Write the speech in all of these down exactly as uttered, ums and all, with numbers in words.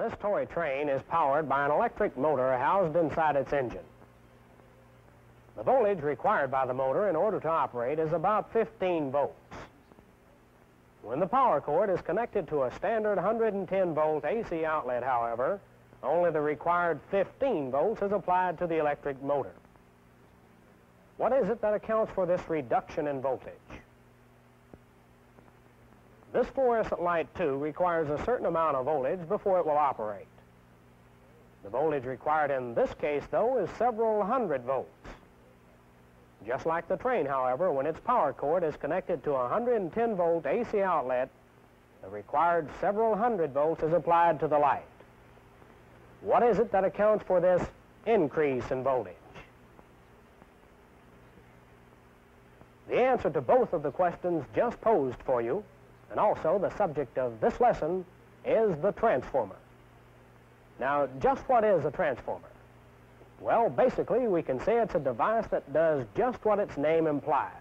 This toy train is powered by an electric motor housed inside its engine. The voltage required by the motor in order to operate is about fifteen volts. When the power cord is connected to a standard one hundred ten volt A C outlet, however, only the required fifteen volts is applied to the electric motor. What is it that accounts for this reduction in voltage? This fluorescent light, too, requires a certain amount of voltage before it will operate. The voltage required in this case, though, is several hundred volts. Just like the train, however, when its power cord is connected to a one hundred ten volt A C outlet, the required several hundred volts is applied to the light. What is it that accounts for this increase in voltage? The answer to both of the questions just posed for you, and also the subject of this lesson, is the transformer. Now, just what is a transformer? Well, basically, we can say it's a device that does just what its name implies.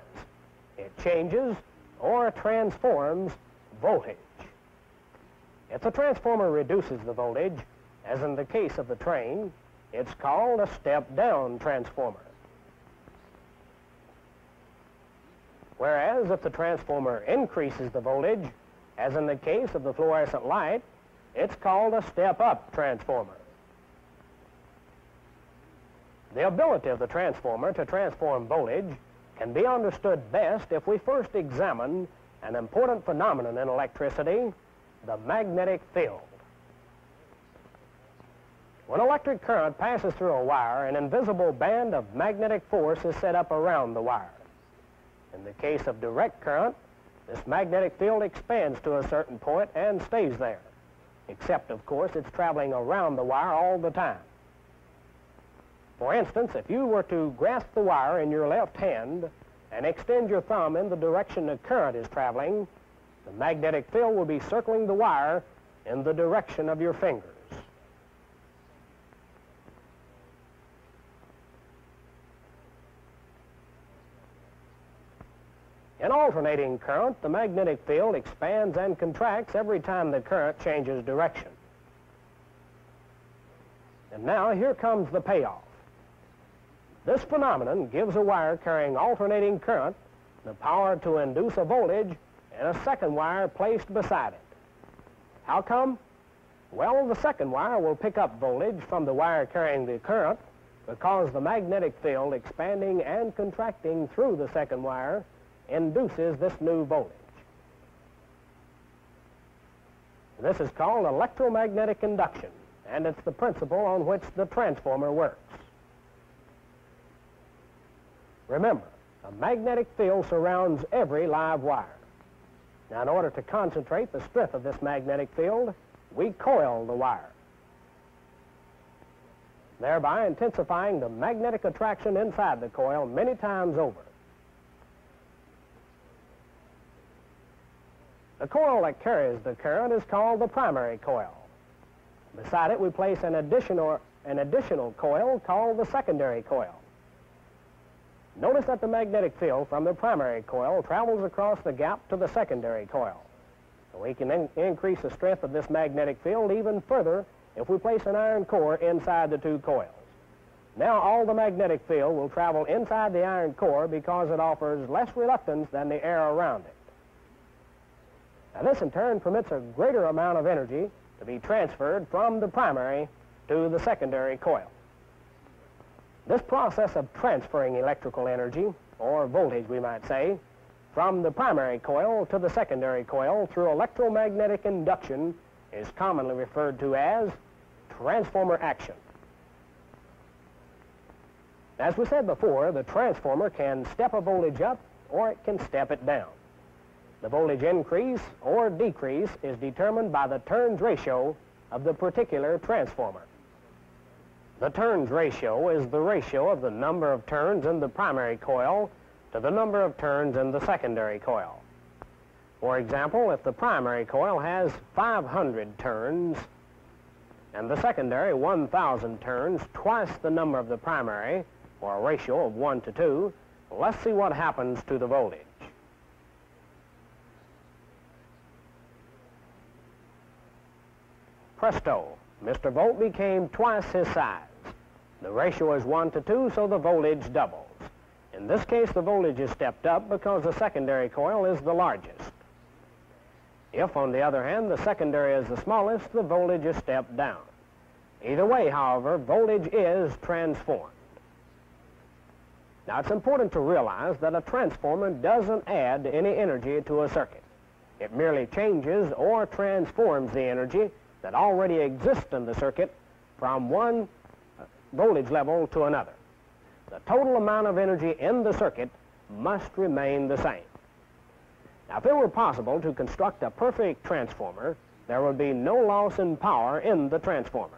It changes or transforms voltage. If the transformer reduces the voltage, as in the case of the train, it's called a step-down transformer. Whereas if the transformer increases the voltage, as in the case of the fluorescent light, it's called a step-up transformer. The ability of the transformer to transform voltage can be understood best if we first examine an important phenomenon in electricity, the magnetic field. When electric current passes through a wire, an invisible band of magnetic force is set up around the wire. In the case of direct current, this magnetic field expands to a certain point and stays there, except, of course, it's traveling around the wire all the time. For instance, if you were to grasp the wire in your left hand and extend your thumb in the direction the current is traveling, the magnetic field will be circling the wire in the direction of your fingers. In alternating current, the magnetic field expands and contracts every time the current changes direction. And now here comes the payoff. This phenomenon gives a wire carrying alternating current the power to induce a voltage and a second wire placed beside it. How come? Well, the second wire will pick up voltage from the wire carrying the current because the magnetic field expanding and contracting through the second wire induces this new voltage. This is called electromagnetic induction, and it's the principle on which the transformer works. Remember, a magnetic field surrounds every live wire. Now, in order to concentrate the strength of this magnetic field, we coil the wire, thereby intensifying the magnetic attraction inside the coil many times over. The coil that carries the current is called the primary coil. Beside it, we place an additional, an additional coil called the secondary coil. Notice that the magnetic field from the primary coil travels across the gap to the secondary coil. We can in increase the strength of this magnetic field even further if we place an iron core inside the two coils. Now all the magnetic field will travel inside the iron core because it offers less reluctance than the air around it. Now this in turn permits a greater amount of energy to be transferred from the primary to the secondary coil. This process of transferring electrical energy, or voltage we might say, from the primary coil to the secondary coil through electromagnetic induction is commonly referred to as transformer action. As we said before, the transformer can step a voltage up or it can step it down. The voltage increase or decrease is determined by the turns ratio of the particular transformer. The turns ratio is the ratio of the number of turns in the primary coil to the number of turns in the secondary coil. For example, if the primary coil has five hundred turns and the secondary one thousand turns, twice the number of the primary, or a ratio of one to two, let's see what happens to the voltage. Presto! Mister Volt became twice his size. The ratio is one to two, so the voltage doubles. In this case, the voltage is stepped up because the secondary coil is the largest. If, on the other hand, the secondary is the smallest, the voltage is stepped down. Either way, however, voltage is transformed. Now, it's important to realize that a transformer doesn't add any energy to a circuit. It merely changes or transforms the energy that already exists in the circuit from one voltage level to another. The total amount of energy in the circuit must remain the same. Now, if it were possible to construct a perfect transformer, there would be no loss in power in the transformer.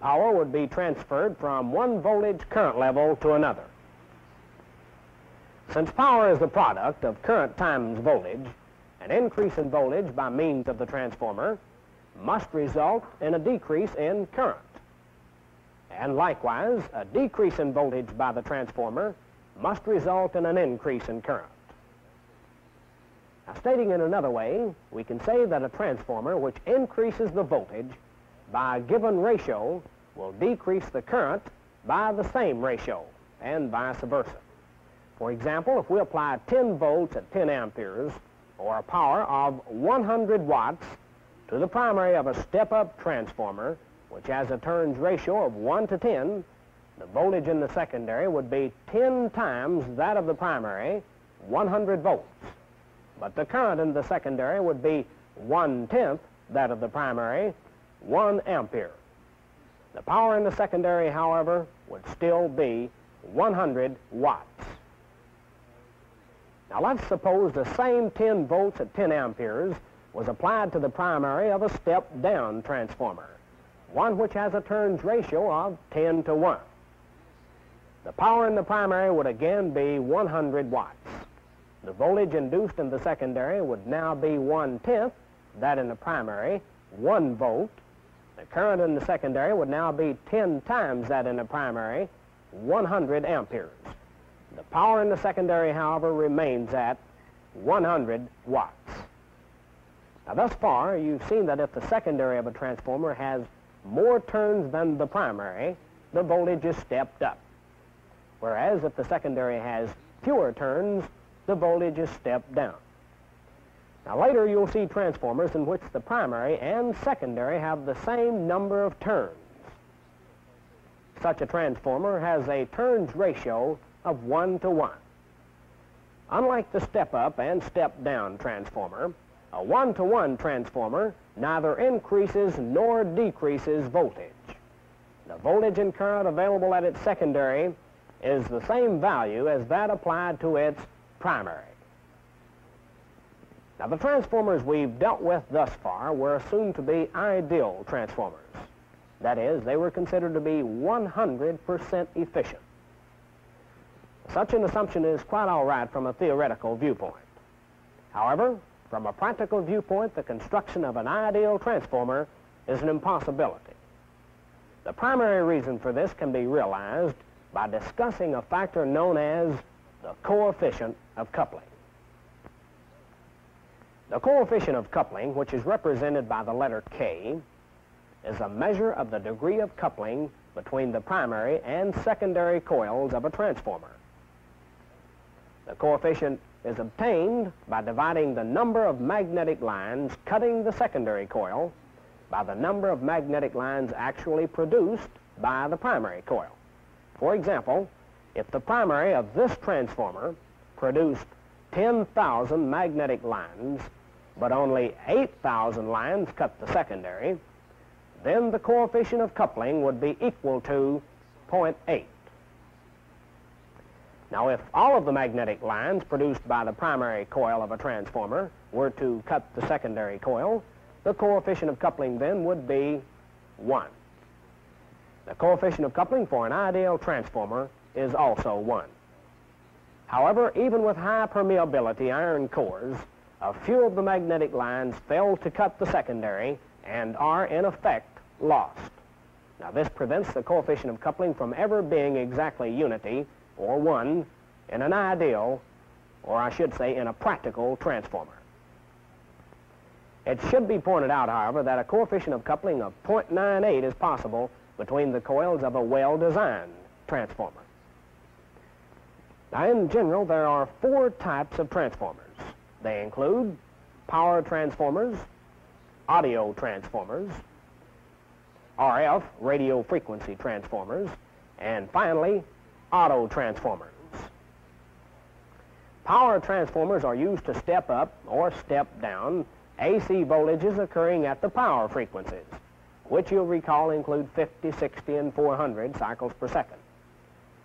Power would be transferred from one voltage current level to another. Since power is the product of current times voltage, an increase in voltage by means of the transformer must result in a decrease in current. And likewise, a decrease in voltage by the transformer must result in an increase in current. Now, stating in another way, we can say that a transformer which increases the voltage by a given ratio will decrease the current by the same ratio, and vice versa. For example, if we apply ten volts at ten amperes, or a power of one hundred watts, to the primary of a step-up transformer, which has a turns ratio of one to ten, the voltage in the secondary would be ten times that of the primary, one hundred volts. But the current in the secondary would be one-tenth that of the primary, one ampere. The power in the secondary, however, would still be one hundred watts. Now, let's suppose the same ten volts at ten amperes was applied to the primary of a step-down transformer, one which has a turns ratio of ten to one. The power in the primary would again be one hundred watts. The voltage induced in the secondary would now be one-tenth that in the primary, one volt. The current in the secondary would now be ten times that in the primary, one hundred amperes. The power in the secondary, however, remains at one hundred watts. Now, thus far, you've seen that if the secondary of a transformer has more turns than the primary, the voltage is stepped up. Whereas, if the secondary has fewer turns, the voltage is stepped down. Now, later you'll see transformers in which the primary and secondary have the same number of turns. Such a transformer has a turns ratio of one to one. Unlike the step-up and step-down transformer, a one-to-one transformer neither increases nor decreases voltage. The voltage and current available at its secondary is the same value as that applied to its primary. Now, the transformers we've dealt with thus far were assumed to be ideal transformers. That is, they were considered to be one hundred percent efficient. Such an assumption is quite all right from a theoretical viewpoint. However, from a practical viewpoint, the construction of an ideal transformer is an impossibility. The primary reason for this can be realized by discussing a factor known as the coefficient of coupling. The coefficient of coupling, which is represented by the letter K, is a measure of the degree of coupling between the primary and secondary coils of a transformer. The coefficient is obtained by dividing the number of magnetic lines cutting the secondary coil by the number of magnetic lines actually produced by the primary coil. For example, if the primary of this transformer produced ten thousand magnetic lines, but only eight thousand lines cut the secondary, then the coefficient of coupling would be equal to zero point eight. Now, if all of the magnetic lines produced by the primary coil of a transformer were to cut the secondary coil, the coefficient of coupling then would be one. The coefficient of coupling for an ideal transformer is also one. However, even with high permeability iron cores, a few of the magnetic lines fail to cut the secondary and are, in effect, lost. Now, this prevents the coefficient of coupling from ever being exactly unity, or one, in an ideal, or I should say, in a practical transformer. It should be pointed out, however, that a coefficient of coupling of zero point nine eight is possible between the coils of a well-designed transformer. Now, in general, there are four types of transformers. They include power transformers, audio transformers, R F, radio frequency transformers, and finally, auto transformers. Power transformers are used to step up or step down A C voltages occurring at the power frequencies, which you'll recall include fifty, sixty, and four hundred cycles per second.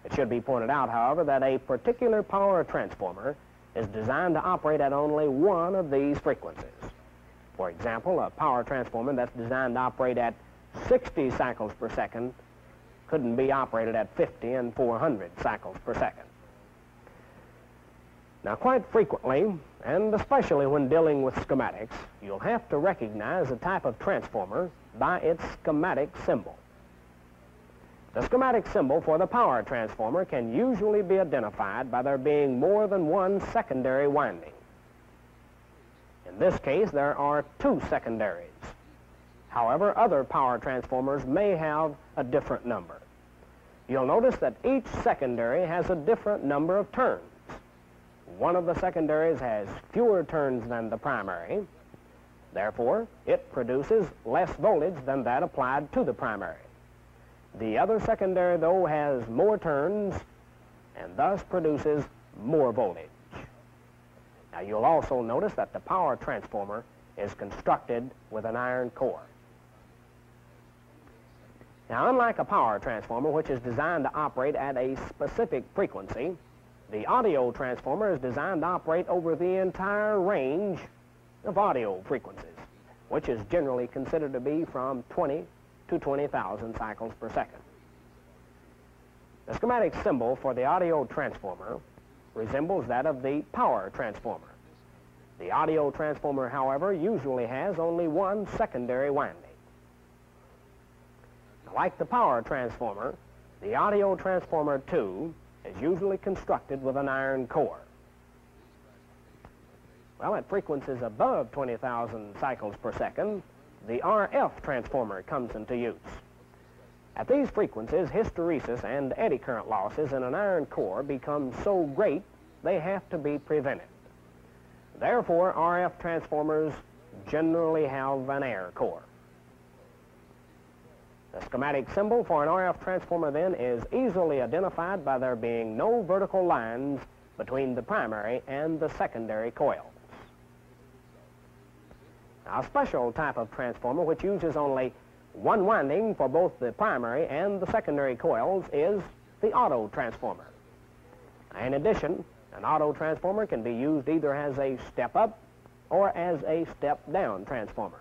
It should be pointed out, however, that a particular power transformer is designed to operate at only one of these frequencies. For example, a power transformer that's designed to operate at sixty cycles per second couldn't be operated at fifty and four hundred cycles per second. Now, quite frequently, and especially when dealing with schematics, you'll have to recognize the type of transformer by its schematic symbol. The schematic symbol for the power transformer can usually be identified by there being more than one secondary winding. In this case, there are two secondaries. However, other power transformers may have a different number. You'll notice that each secondary has a different number of turns. One of the secondaries has fewer turns than the primary. Therefore, it produces less voltage than that applied to the primary. The other secondary, though, has more turns and thus produces more voltage. Now, you'll also notice that the power transformer is constructed with an iron core. Now, unlike a power transformer, which is designed to operate at a specific frequency, the audio transformer is designed to operate over the entire range of audio frequencies, which is generally considered to be from twenty to twenty thousand cycles per second. The schematic symbol for the audio transformer resembles that of the power transformer. The audio transformer, however, usually has only one secondary winding. Like the power transformer, the audio transformer, too, is usually constructed with an iron core. Well, at frequencies above twenty thousand cycles per second, the R F transformer comes into use. At these frequencies, hysteresis and eddy current losses in an iron core become so great they have to be prevented. Therefore, R F transformers generally have an air core. The schematic symbol for an R F transformer, then, is easily identified by there being no vertical lines between the primary and the secondary coils. Now, a special type of transformer which uses only one winding for both the primary and the secondary coils is the auto transformer. In addition, an auto transformer can be used either as a step-up or as a step-down transformer.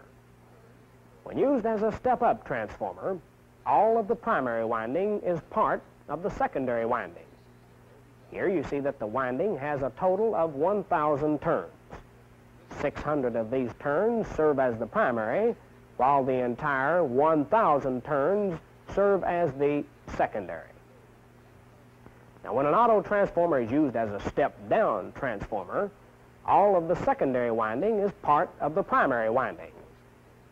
When used as a step-up transformer, all of the primary winding is part of the secondary winding. Here you see that the winding has a total of one thousand turns. six hundred of these turns serve as the primary, while the entire one thousand turns serve as the secondary. Now, when an auto transformer is used as a step-down transformer, all of the secondary winding is part of the primary winding.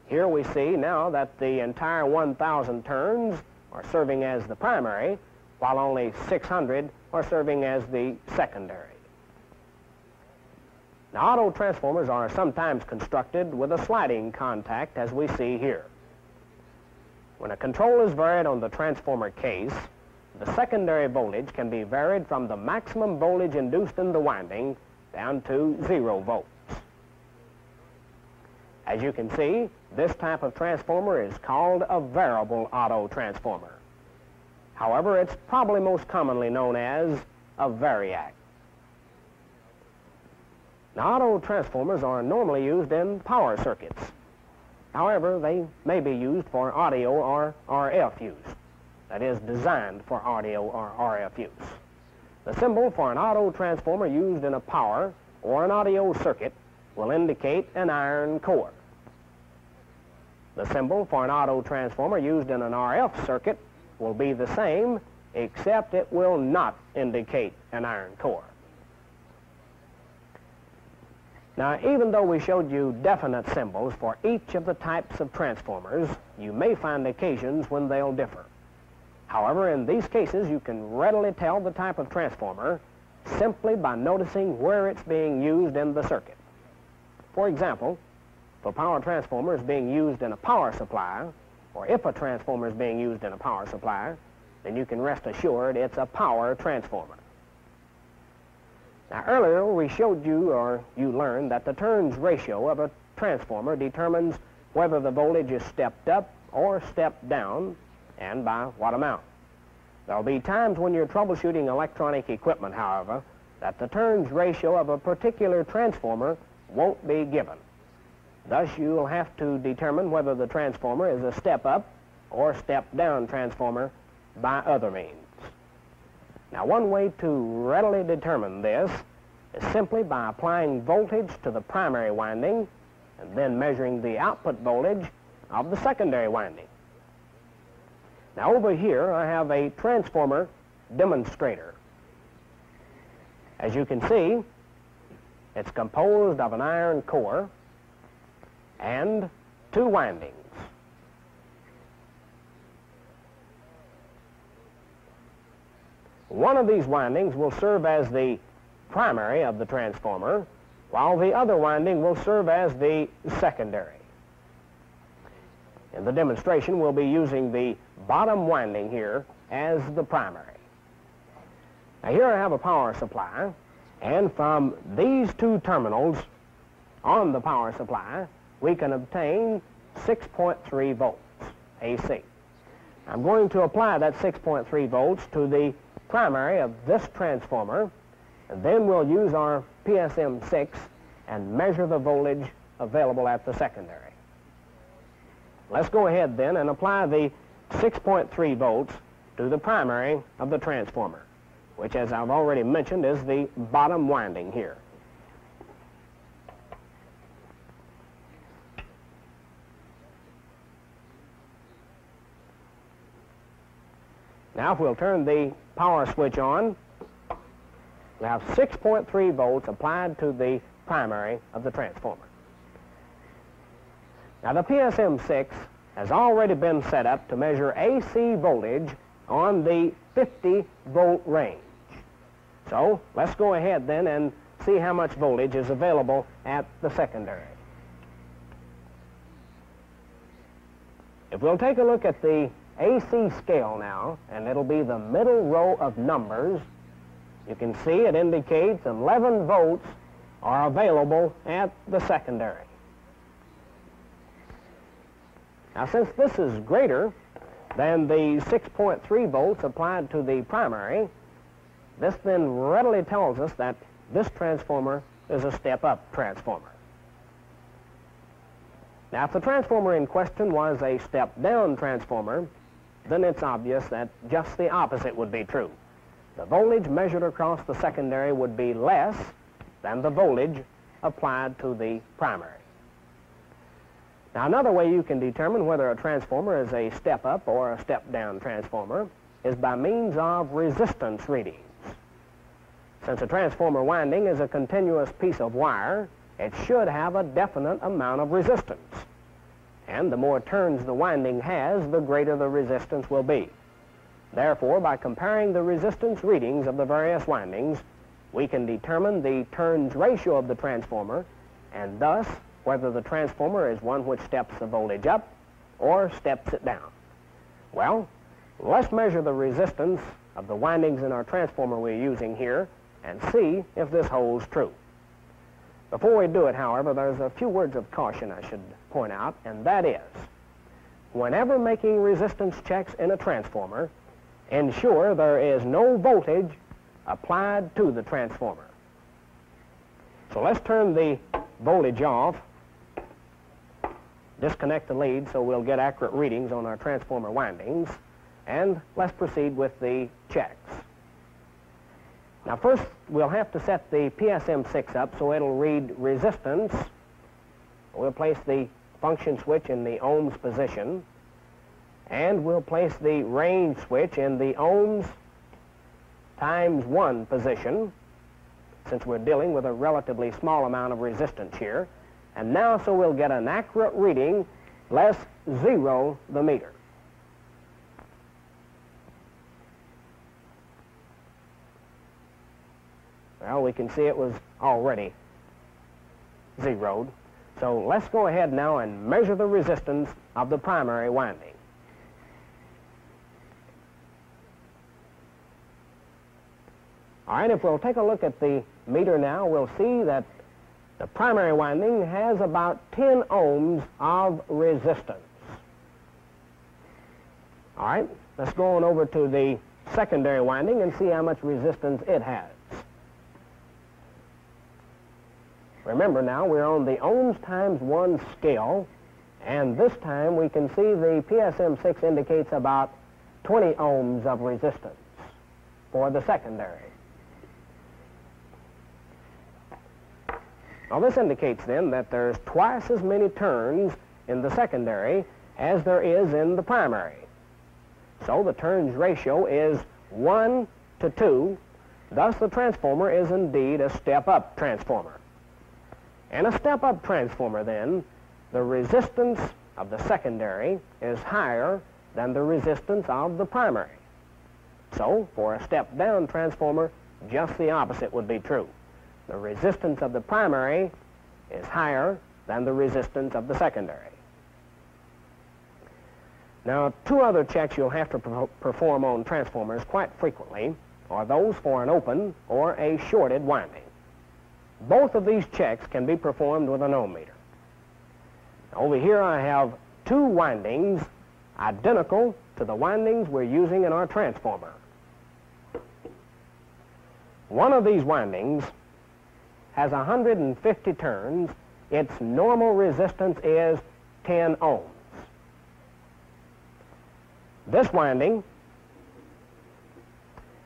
Here we see now that the entire one thousand turns are serving as the primary, while only six hundred are serving as the secondary. Now, auto transformers are sometimes constructed with a sliding contact, as we see here. When a control is varied on the transformer case, the secondary voltage can be varied from the maximum voltage induced in the winding down to zero volts. As you can see, this type of transformer is called a variable auto transformer. However, it's probably most commonly known as a variac. Now, auto transformers are normally used in power circuits. However, they may be used for audio or R F use, that is, designed for audio or R F use. The symbol for an auto transformer used in a power or an audio circuit will indicate an iron core. The symbol for an auto transformer used in an R F circuit will be the same, except it will not indicate an iron core. Now, even though we showed you definite symbols for each of the types of transformers, you may find occasions when they'll differ. However, in these cases, you can readily tell the type of transformer simply by noticing where it's being used in the circuit. For example, if a power transformer is being used in a power supply, or if a transformer is being used in a power supply, then you can rest assured it's a power transformer. Now, earlier we showed you, or you learned, that the turns ratio of a transformer determines whether the voltage is stepped up or stepped down, and by what amount. There'll be times when you're troubleshooting electronic equipment, however, that the turns ratio of a particular transformer won't be given. Thus, you'll have to determine whether the transformer is a step-up or step-down transformer by other means. Now, one way to readily determine this is simply by applying voltage to the primary winding and then measuring the output voltage of the secondary winding. Now, over here, I have a transformer demonstrator. As you can see, it's composed of an iron core and two windings. One of these windings will serve as the primary of the transformer, while the other winding will serve as the secondary. In the demonstration, we'll be using the bottom winding here as the primary. Now, here I have a power supply, and from these two terminals on the power supply, we can obtain six point three volts A C. I'm going to apply that six point three volts to the primary of this transformer, and then we'll use our P S M six and measure the voltage available at the secondary. Let's go ahead then and apply the six point three volts to the primary of the transformer, which, as I've already mentioned, is the bottom winding here. Now, if we'll turn the power switch on, we have six point three volts applied to the primary of the transformer. Now, the P S M six has already been set up to measure A C voltage on the fifty volt range. So, let's go ahead then and see how much voltage is available at the secondary. If we'll take a look at the A C scale now, and it'll be the middle row of numbers. You can see it indicates eleven volts are available at the secondary. Now, since this is greater than the six point three volts applied to the primary, this then readily tells us that this transformer is a step-up transformer. Now, if the transformer in question was a step-down transformer, then it's obvious that just the opposite would be true. The voltage measured across the secondary would be less than the voltage applied to the primary. Now, another way you can determine whether a transformer is a step-up or a step-down transformer is by means of resistance readings. Since a transformer winding is a continuous piece of wire, it should have a definite amount of resistance. And the more turns the winding has, the greater the resistance will be. Therefore, by comparing the resistance readings of the various windings, we can determine the turns ratio of the transformer, and thus whether the transformer is one which steps the voltage up or steps it down. Well, let's measure the resistance of the windings in our transformer we're using here and see if this holds true. Before we do it, however, there's a few words of caution I should point out, and that is, whenever making resistance checks in a transformer, ensure there is no voltage applied to the transformer. So let's turn the voltage off, disconnect the lead so we'll get accurate readings on our transformer windings, and let's proceed with the checks. Now, first, we'll have to set the P S M six up so it'll read resistance. We'll place the function switch in the ohms position, and we'll place the range switch in the ohms times one position, since we're dealing with a relatively small amount of resistance here. And now, so we'll get an accurate reading, less zero the meter. Well, we can see it was already zeroed. So let's go ahead now and measure the resistance of the primary winding. All right, if we'll take a look at the meter now, we'll see that the primary winding has about ten ohms of resistance. All right, let's go on over to the secondary winding and see how much resistance it has. Remember now, we're on the ohms times one scale, and this time we can see the P S M six indicates about twenty ohms of resistance for the secondary. Now this indicates then that there's twice as many turns in the secondary as there is in the primary. So the turns ratio is one to two, thus the transformer is indeed a step-up transformer. In a step-up transformer, then, the resistance of the secondary is higher than the resistance of the primary. So, for a step-down transformer, just the opposite would be true. The resistance of the primary is higher than the resistance of the secondary. Now, two other checks you'll have to perform on transformers quite frequently are those for an open or a shorted winding. Both of these checks can be performed with an ohm meter. Over here I have two windings identical to the windings we're using in our transformer. One of these windings has one hundred fifty turns. Its normal resistance is ten ohms. This winding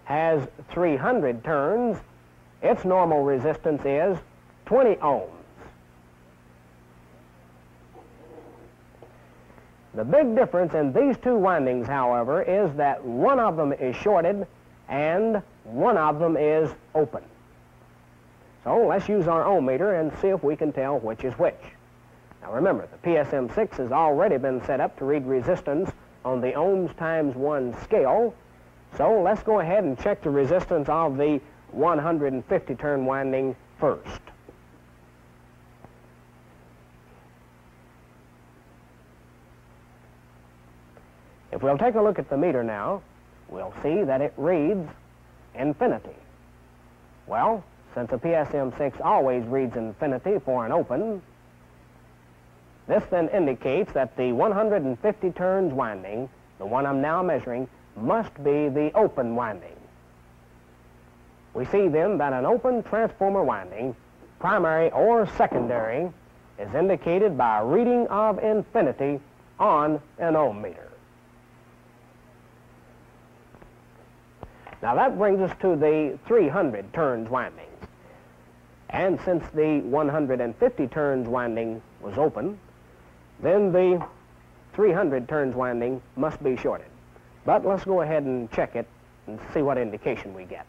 has three hundred turns. Its normal resistance is twenty ohms. The big difference in these two windings, however, is that one of them is shorted and one of them is open. So let's use our ohm meter and see if we can tell which is which. Now remember, the P S M six has already been set up to read resistance on the ohms times one scale. So let's go ahead and check the resistance of the one hundred fifty turn winding first. If we'll take a look at the meter now, we'll see that it reads infinity. Well, since the P S M six always reads infinity for an open, this then indicates that the one hundred fifty turns winding, the one I'm now measuring, must be the open winding. We see then that an open transformer winding, primary or secondary, is indicated by a reading of infinity on an ohm meter. Now that brings us to the three hundred turns winding. And since the one hundred fifty turns winding was open, then the three hundred turns winding must be shorted. But let's go ahead and check it and see what indication we get.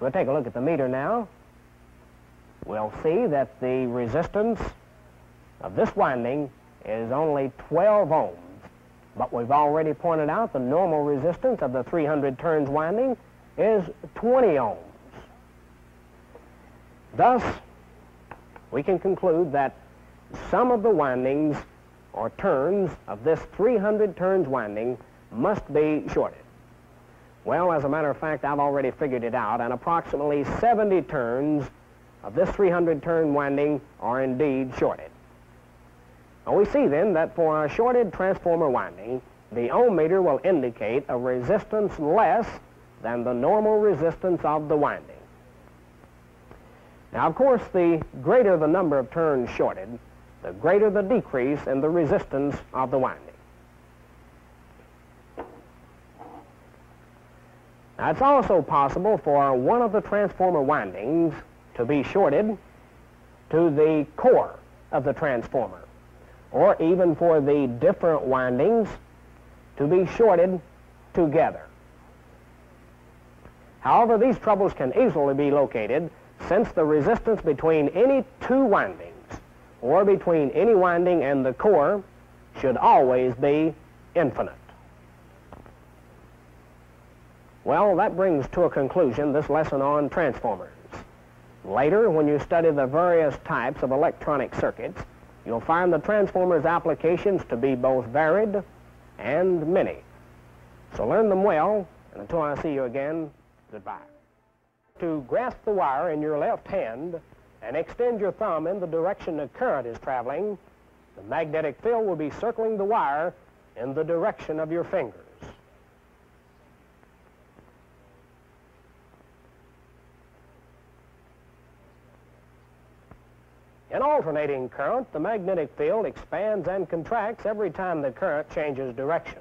We'll take a look at the meter now. We'll see that the resistance of this winding is only twelve ohms, but we've already pointed out the normal resistance of the three hundred turns winding is twenty ohms. Thus, we can conclude that some of the windings or turns of this three hundred turns winding must be shorted. Well, as a matter of fact, I've already figured it out, and approximately seventy turns of this three hundred turn winding are indeed shorted. Now, we see then that for a shorted transformer winding, the ohm meter will indicate a resistance less than the normal resistance of the winding. Now, of course, the greater the number of turns shorted, the greater the decrease in the resistance of the winding. Now, it's also possible for one of the transformer windings to be shorted to the core of the transformer, or even for the different windings to be shorted together. However, these troubles can easily be located since the resistance between any two windings or between any winding and the core should always be infinite. Well, that brings to a conclusion this lesson on transformers. Later, when you study the various types of electronic circuits, you'll find the transformers' applications to be both varied and many. So learn them well, and until I see you again, goodbye. To grasp the wire in your left hand and extend your thumb in the direction the current is traveling, the magnetic field will be circling the wire in the direction of your fingers. In alternating current, the magnetic field expands and contracts every time the current changes direction.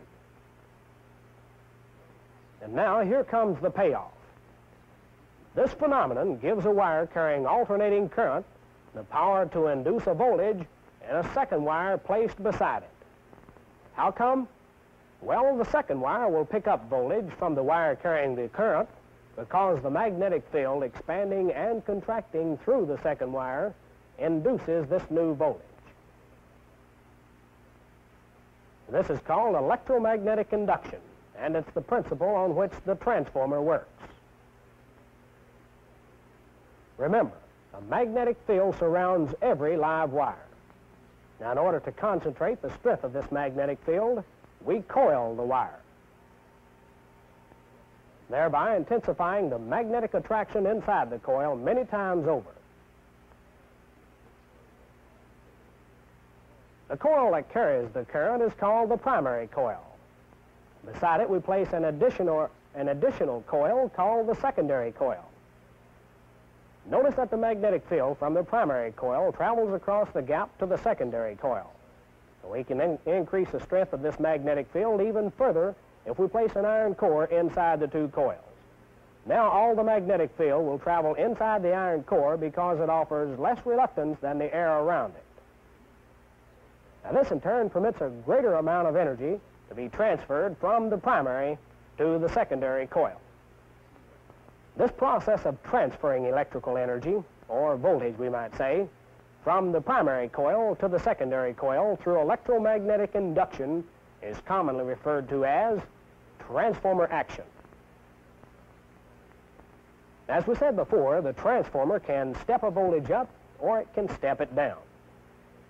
And now here comes the payoff. This phenomenon gives a wire carrying alternating current the power to induce a voltage in a second wire placed beside it. How come? Well, the second wire will pick up voltage from the wire carrying the current because the magnetic field expanding and contracting through the second wire induces this new voltage. This is called electromagnetic induction, and it's the principle on which the transformer works. Remember, a magnetic field surrounds every live wire. Now, in order to concentrate the strength of this magnetic field, we coil the wire, thereby intensifying the magnetic attraction inside the coil many times over. The coil that carries the current is called the primary coil. Beside it, we place an additional, an additional coil called the secondary coil. Notice that the magnetic field from the primary coil travels across the gap to the secondary coil. We can in- increase the strength of this magnetic field even further if we place an iron core inside the two coils. Now all the magnetic field will travel inside the iron core because it offers less reluctance than the air around it. Now, this, in turn, permits a greater amount of energy to be transferred from the primary to the secondary coil. This process of transferring electrical energy, or voltage, we might say, from the primary coil to the secondary coil through electromagnetic induction is commonly referred to as transformer action. As we said before, the transformer can step a voltage up or it can step it down.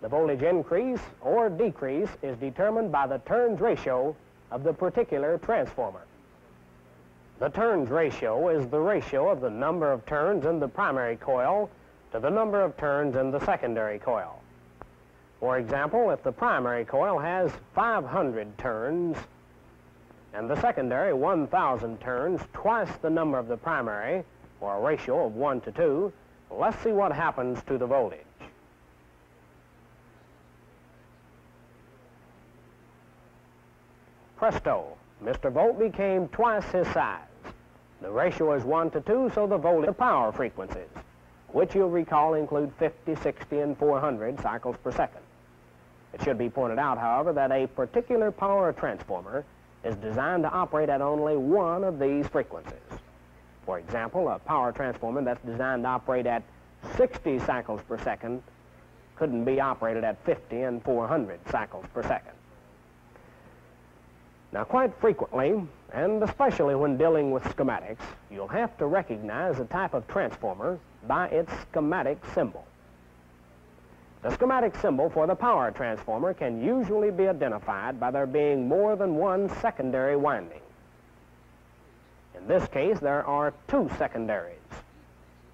The voltage increase or decrease is determined by the turns ratio of the particular transformer. The turns ratio is the ratio of the number of turns in the primary coil to the number of turns in the secondary coil. For example, if the primary coil has five hundred turns and the secondary one thousand turns, twice the number of the primary, or a ratio of one to two, let's see what happens to the voltage. Presto, Mister Volt became twice his size. The ratio is one to two, so the voltage, the power frequencies, which you'll recall include fifty, sixty, and four hundred cycles per second. It should be pointed out, however, that a particular power transformer is designed to operate at only one of these frequencies. For example, a power transformer that's designed to operate at sixty cycles per second couldn't be operated at fifty and four hundred cycles per second. Now, quite frequently, and especially when dealing with schematics, you'll have to recognize the type of transformer by its schematic symbol. The schematic symbol for the power transformer can usually be identified by there being more than one secondary winding. In this case, there are two secondaries.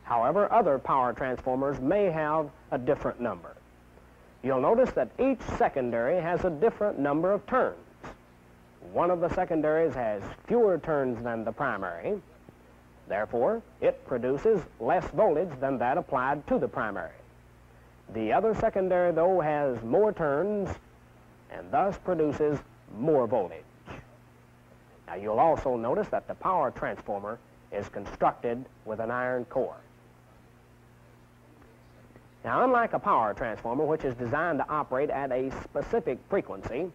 However, other power transformers may have a different number. You'll notice that each secondary has a different number of turns. One of the secondaries has fewer turns than the primary. Therefore, it produces less voltage than that applied to the primary. The other secondary, though, has more turns and thus produces more voltage. Now, you'll also notice that the power transformer is constructed with an iron core. Now, unlike a power transformer, which is designed to operate at a specific frequency,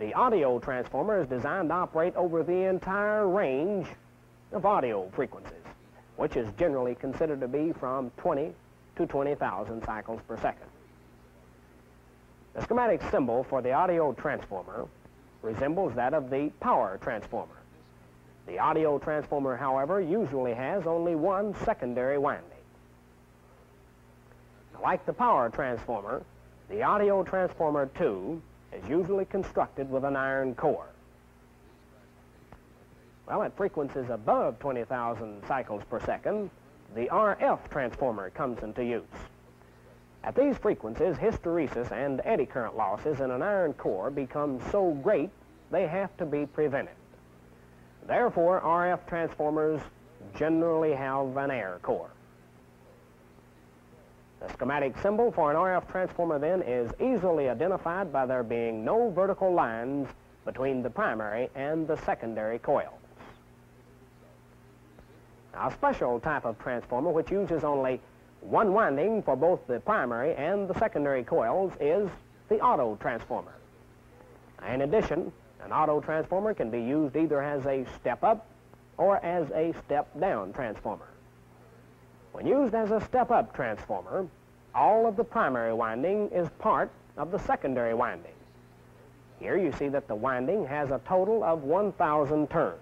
The audio transformer is designed to operate over the entire range of audio frequencies, which is generally considered to be from twenty to twenty thousand cycles per second. The schematic symbol for the audio transformer resembles that of the power transformer. The audio transformer, however, usually has only one secondary winding. Like the power transformer, the audio transformer, too, is usually constructed with an iron core. Well, at frequencies above twenty thousand cycles per second, the R F transformer comes into use. At these frequencies, hysteresis and eddy current losses in an iron core become so great they have to be prevented. Therefore, R F transformers generally have an air core. The schematic symbol for an R F transformer, then, is easily identified by there being no vertical lines between the primary and the secondary coils. Now, a special type of transformer which uses only one winding for both the primary and the secondary coils is the auto transformer. In addition, an auto transformer can be used either as a step-up or as a step-down transformer. When used as a step-up transformer, all of the primary winding is part of the secondary winding. Here you see that the winding has a total of one thousand turns.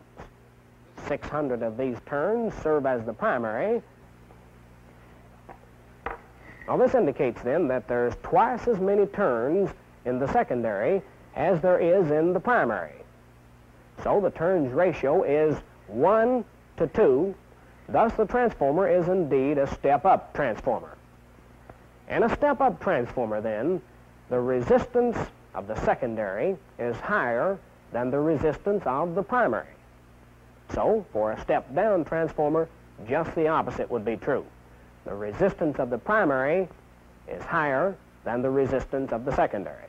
six hundred of these turns serve as the primary. Now this indicates then that there's twice as many turns in the secondary as there is in the primary. So the turns ratio is one to two. Thus, the transformer is indeed a step-up transformer. In a step-up transformer, then, the resistance of the secondary is higher than the resistance of the primary. So, for a step-down transformer, just the opposite would be true. The resistance of the primary is higher than the resistance of the secondary.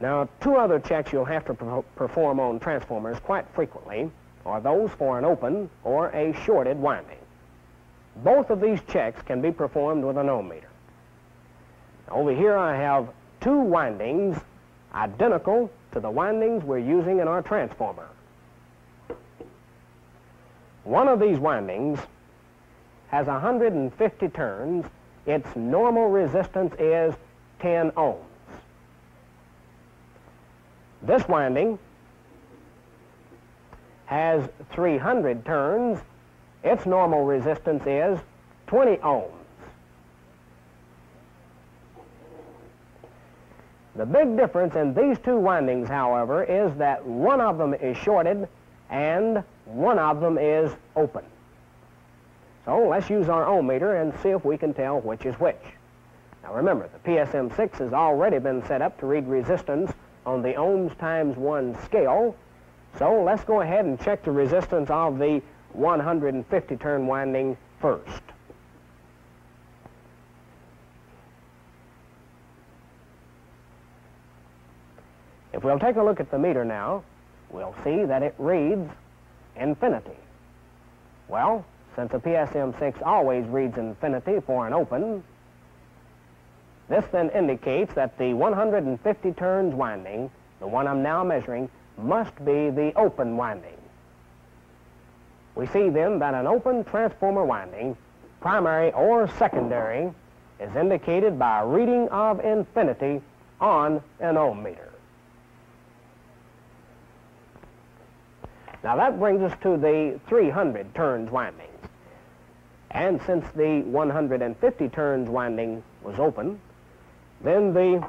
Now, two other checks you'll have to per- perform on transformers quite frequently are those for an open or a shorted winding. Both of these checks can be performed with an ohm meter. Over here I have two windings identical to the windings we're using in our transformer. One of these windings has one hundred fifty turns. Its normal resistance is ten ohms. This winding has three hundred turns. Its normal resistance is twenty ohms. The big difference in these two windings, however, is that one of them is shorted and one of them is open. So let's use our ohm meter and see if we can tell which is which. Now remember, the P S M six has already been set up to read resistance on the ohms times one scale. So let's go ahead and check the resistance of the one hundred fifty turn winding first. If we'll take a look at the meter now, we'll see that it reads infinity. Well, since the P S M six always reads infinity for an open, this then indicates that the one hundred fifty turns winding, the one I'm now measuring, must be the open winding. We see then that an open transformer winding, primary or secondary, is indicated by a reading of infinity on an ohm meter. Now that brings us to the three hundred turns winding. And since the one hundred fifty turns winding was open, then the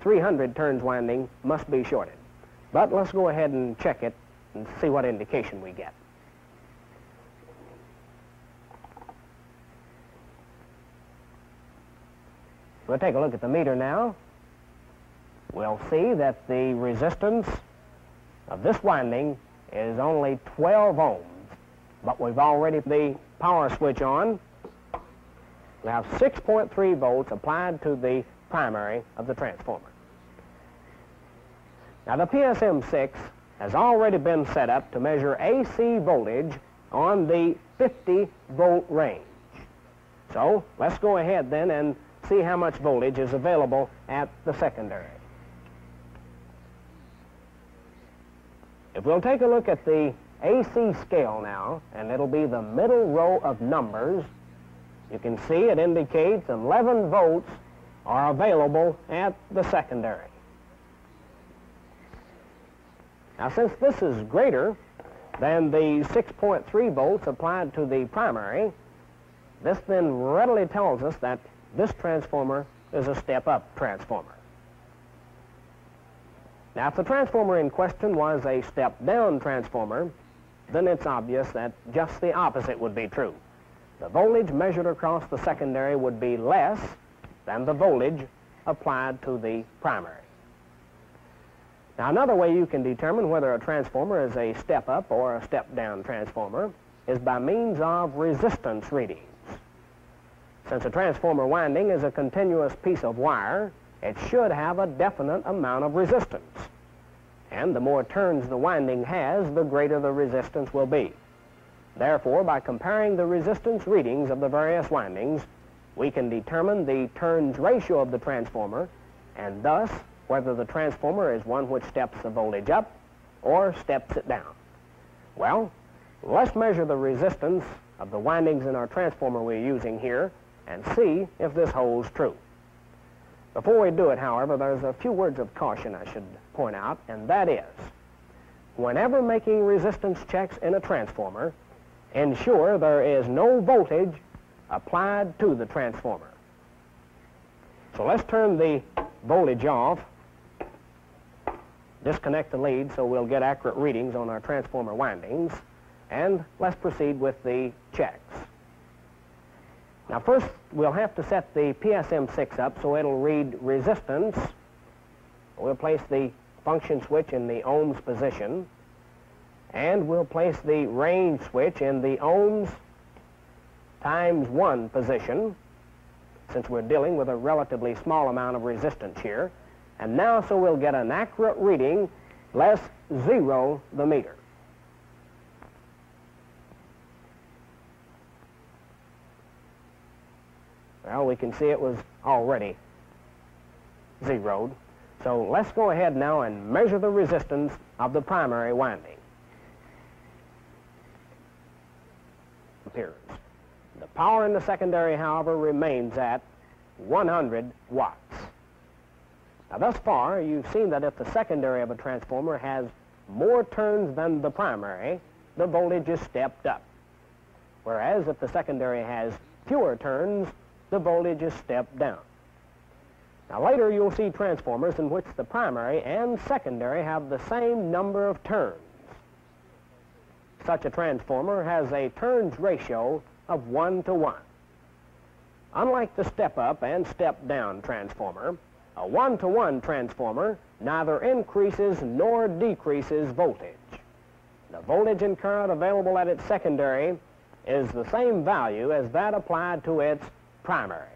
three hundred turns winding must be shorted. But let's go ahead and check it and see what indication we get. We'll take a look at the meter now. We'll see that the resistance of this winding is only twelve ohms, but we've already put the power switch on. We have six point three volts applied to the primary of the transformer. Now, the P S M six has already been set up to measure A C voltage on the fifty volt range. So, let's go ahead then and see how much voltage is available at the secondary. If we'll take a look at the A C scale now, and it'll be the middle row of numbers, you can see it indicates eleven volts are available at the secondary. Now, since this is greater than the six point three volts applied to the primary, this then readily tells us that this transformer is a step-up transformer. Now, if the transformer in question was a step-down transformer, then it's obvious that just the opposite would be true. The voltage measured across the secondary would be less than the voltage applied to the primary. Now, another way you can determine whether a transformer is a step-up or a step-down transformer is by means of resistance readings. Since a transformer winding is a continuous piece of wire, it should have a definite amount of resistance. And the more turns the winding has, the greater the resistance will be. Therefore, by comparing the resistance readings of the various windings, we can determine the turns ratio of the transformer, and thus whether the transformer is one which steps the voltage up or steps it down. Well, let's measure the resistance of the windings in our transformer we're using here and see if this holds true. Before we do it, however, there's a few words of caution I should point out, and that is, whenever making resistance checks in a transformer, ensure there is no voltage applied to the transformer. So let's turn the voltage off, disconnect the lead so we'll get accurate readings on our transformer windings, and let's proceed with the checks. Now, first, we'll have to set the P S M six up so it'll read resistance. We'll place the function switch in the ohms position, and we'll place the range switch in the ohms times one position, since we're dealing with a relatively small amount of resistance here. And now, so we'll get an accurate reading, let's zero the meter. Well, we can see it was already zeroed. So let's go ahead now and measure the resistance of the primary winding. Appears. The power in the secondary, however, remains at one hundred watts. Now, thus far, you've seen that if the secondary of a transformer has more turns than the primary, the voltage is stepped up. Whereas if the secondary has fewer turns, the voltage is stepped down. Now, later you'll see transformers in which the primary and secondary have the same number of turns. Such a transformer has a turns ratio of one to one. Unlike the step-up and step-down transformer, a one-to-one transformer neither increases nor decreases voltage. The voltage and current available at its secondary is the same value as that applied to its primary.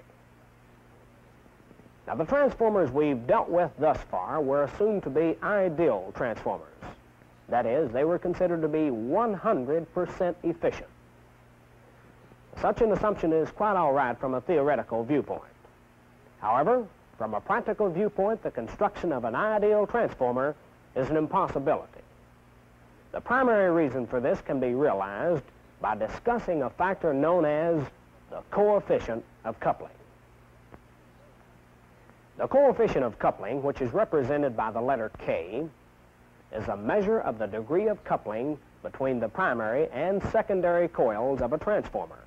Now, the transformers we've dealt with thus far were assumed to be ideal transformers. That is, they were considered to be one hundred percent efficient. Such an assumption is quite all right from a theoretical viewpoint. However, from a practical viewpoint, the construction of an ideal transformer is an impossibility. The primary reason for this can be realized by discussing a factor known as the coefficient of coupling. The coefficient of coupling, which is represented by the letter K, is a measure of the degree of coupling between the primary and secondary coils of a transformer.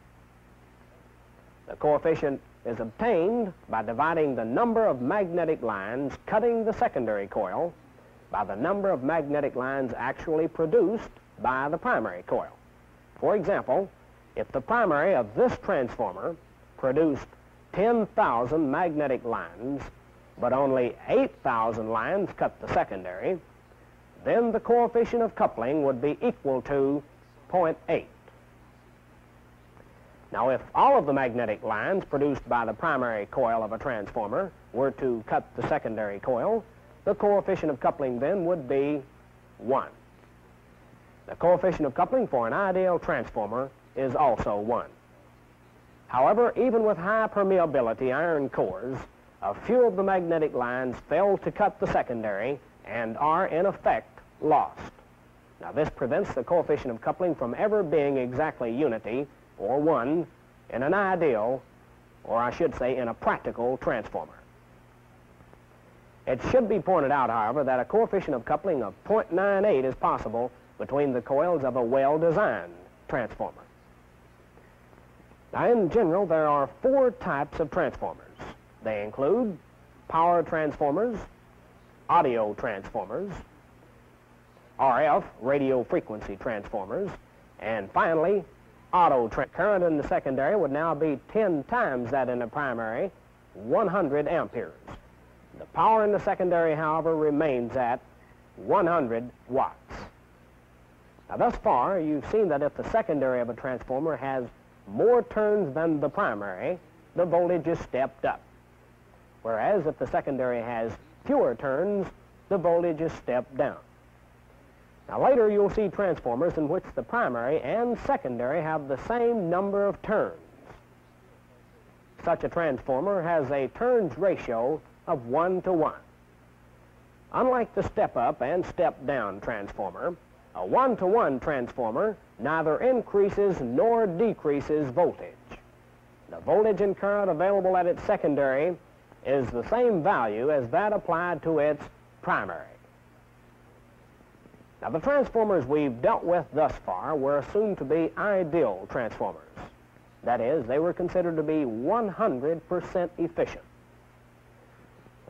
The coefficient is obtained by dividing the number of magnetic lines cutting the secondary coil by the number of magnetic lines actually produced by the primary coil. For example, if the primary of this transformer produced ten thousand magnetic lines, but only eight thousand lines cut the secondary, then the coefficient of coupling would be equal to zero point eight. Now, if all of the magnetic lines produced by the primary coil of a transformer were to cut the secondary coil, the coefficient of coupling then would be one. The coefficient of coupling for an ideal transformer is also one. However, even with high permeability iron cores, a few of the magnetic lines fail to cut the secondary and are in effect lost. Now, this prevents the coefficient of coupling from ever being exactly unity, or one, in an ideal, or I should say in a practical transformer. It should be pointed out, however, that a coefficient of coupling of zero point nine eight is possible between the coils of a well-designed transformer. Now, in general, there are four types of transformers. They include power transformers, audio transformers, R F, radio frequency transformers, and finally, auto transformers. Current in the secondary would now be ten times that in the primary, one hundred amperes. The power in the secondary, however, remains at one hundred watts. Now, thus far, you've seen that if the secondary of a transformer has more turns than the primary, the voltage is stepped up. Whereas if the secondary has fewer turns, the voltage is stepped down. Now, later you'll see transformers in which the primary and secondary have the same number of turns. Such a transformer has a turns ratio of one to one. Unlike the step-up and step-down transformer, a one-to-one transformer neither increases nor decreases voltage. The voltage and current available at its secondary is the same value as that applied to its primary. Now, the transformers we've dealt with thus far were assumed to be ideal transformers. That is, they were considered to be one hundred percent efficient.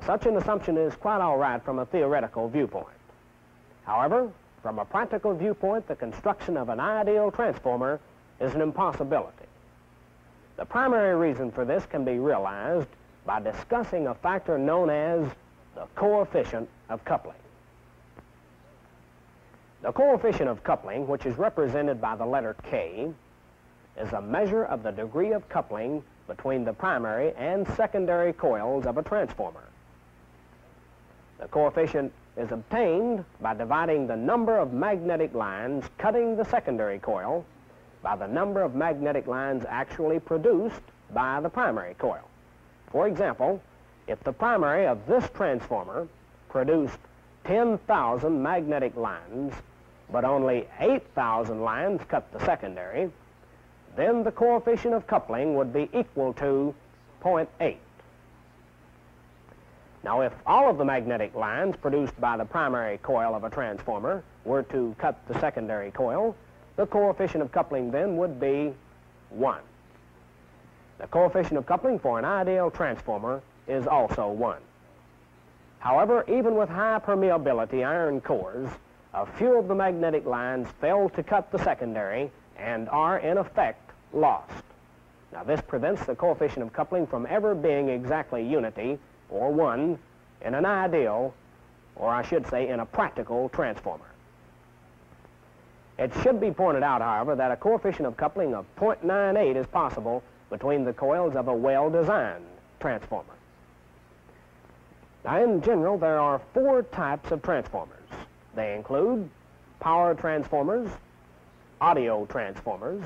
Such an assumption is quite all right from a theoretical viewpoint. However, from a practical viewpoint, the construction of an ideal transformer is an impossibility. The primary reason for this can be realized by discussing a factor known as the coefficient of coupling. The coefficient of coupling, which is represented by the letter K, is a measure of the degree of coupling between the primary and secondary coils of a transformer. The coefficient is obtained by dividing the number of magnetic lines cutting the secondary coil by the number of magnetic lines actually produced by the primary coil. For example, if the primary of this transformer produced ten thousand magnetic lines, but only eight thousand lines cut the secondary, then the coefficient of coupling would be equal to zero point eight. Now, if all of the magnetic lines produced by the primary coil of a transformer were to cut the secondary coil, the coefficient of coupling then would be one. The coefficient of coupling for an ideal transformer is also one. However, even with high permeability iron cores, a few of the magnetic lines fail to cut the secondary and are, in effect, lost. Now, this prevents the coefficient of coupling from ever being exactly unity, or one, in an ideal, or I should say in a practical transformer. It should be pointed out, however, that a coefficient of coupling of zero point nine eight is possible between the coils of a well-designed transformer. Now, in general, there are four types of transformers. They include power transformers, audio transformers,